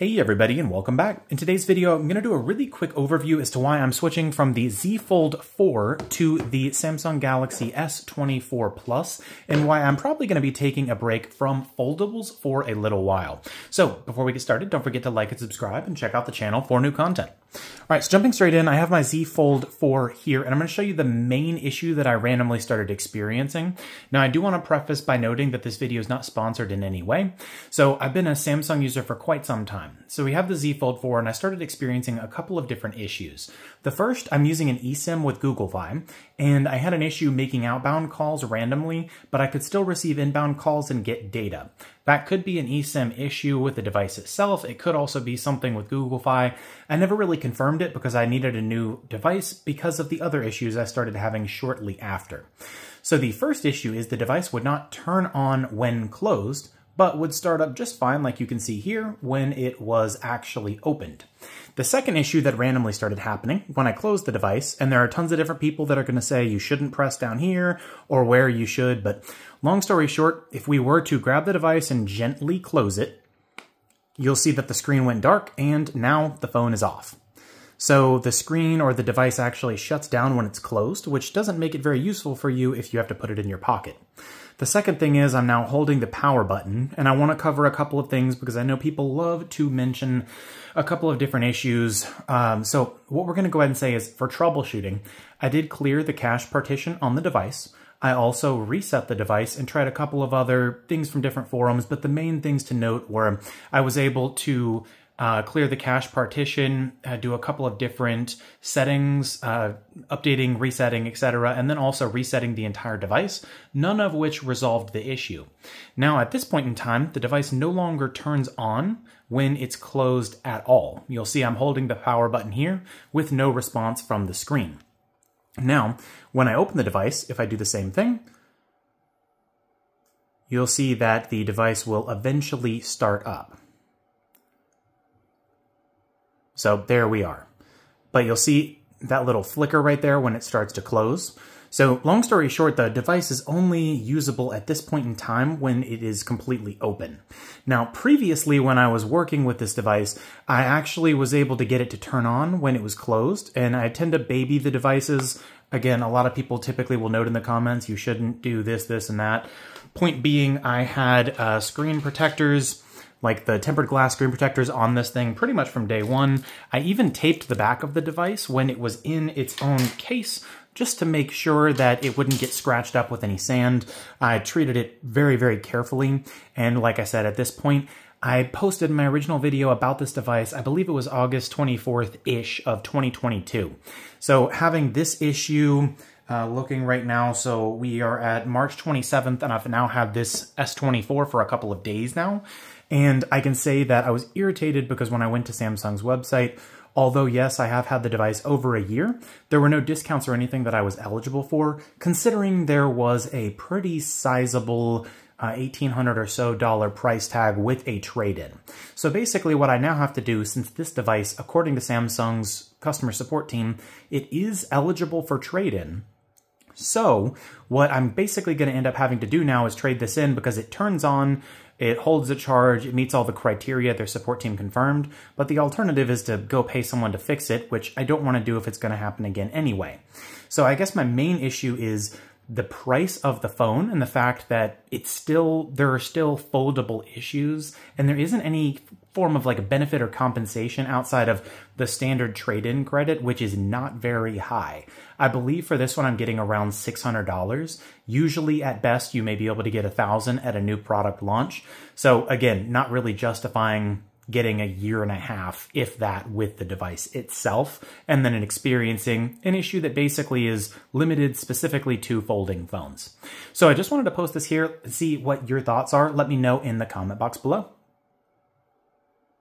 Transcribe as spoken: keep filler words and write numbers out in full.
Hey everybody and welcome back. In today's video, I'm gonna do a really quick overview as to why I'm switching from the Z Fold four to the Samsung Galaxy S twenty-four Plus and why I'm probably gonna be taking a break from foldables for a little while. So before we get started, don't forget to like and subscribe and check out the channel for new content. All right, so jumping straight in, I have my Z Fold four here, and I'm going to show you the main issue that I randomly started experiencing. Now, I do want to preface by noting that this video is not sponsored in any way. So I've been a Samsung user for quite some time. So we have the Z Fold four, and I started experiencing a couple of different issues. The first, I'm using an eSIM with Google Fi, and I had an issue making outbound calls randomly, but I could still receive inbound calls and get data. That could be an eSIM issue with the device itself. It could also be something with Google Fi. I never really confirmed it because I needed a new device because of the other issues I started having shortly after. So the first issue is the device would not turn on when closed, but would start up just fine, like you can see here, when it was actually opened. The second issue that randomly started happening when I closed the device, and there are tons of different people that are going to say you shouldn't press down here or where you should, but long story short, if we were to grab the device and gently close it, you'll see that the screen went dark and now the phone is off. So the screen or the device actually shuts down when it's closed, which doesn't make it very useful for you if you have to put it in your pocket. The second thing is I'm now holding the power button, and I want to cover a couple of things because I know people love to mention a couple of different issues. Um, so what we're going to go ahead and say is for troubleshooting, I did clear the cache partition on the device. I also reset the device and tried a couple of other things from different forums, but the main things to note were I was able to Uh, clear the cache partition, uh, do a couple of different settings, uh, updating, resetting, et cetera, and then also resetting the entire device, none of which resolved the issue. Now, at this point in time, the device no longer turns on when it's closed at all. You'll see I'm holding the power button here with no response from the screen. Now, when I open the device, if I do the same thing, you'll see that the device will eventually start up. So there we are. But you'll see that little flicker right there when it starts to close. So long story short, the device is only usable at this point in time when it is completely open. Now, previously when I was working with this device, I actually was able to get it to turn on when it was closed, and I tend to baby the devices. Again, a lot of people typically will note in the comments, you shouldn't do this, this, and that. Point being, I had uh, screen protectors, like the tempered glass screen protectors on this thing pretty much from day one. I even taped the back of the device when it was in its own case, just to make sure that it wouldn't get scratched up with any sand. I treated it very, very carefully. And like I said, at this point, I posted my original video about this device, I believe it was August twenty-fourth-ish of twenty twenty-two. So having this issue, Uh, looking right now, so we are at March twenty-seventh, and I've now had this S twenty-four for a couple of days now. And I can say that I was irritated because when I went to Samsung's website, although yes, I have had the device over a year, there were no discounts or anything that I was eligible for, considering there was a pretty sizable Uh, eighteen hundred dollars or so dollar price tag with a trade-in. So basically what I now have to do, since this device, according to Samsung's customer support team, it is eligible for trade-in. So what I'm basically going to end up having to do now is trade this in because it turns on, it holds a charge, it meets all the criteria their support team confirmed, but the alternative is to go pay someone to fix it, which I don't want to do if it's going to happen again anyway. So I guess my main issue is the price of the phone and the fact that it's still, there are still foldable issues and there isn't any form of like a benefit or compensation outside of the standard trade-in credit, which is not very high. I believe for this one, I'm getting around six hundred dollars. Usually at best, you may be able to get a thousand at a new product launch. So again, not really justifying getting a year and a half, if that, with the device itself, and then experiencing an issue that basically is limited specifically to folding phones. So I just wanted to post this here, see what your thoughts are. Let me know in the comment box below.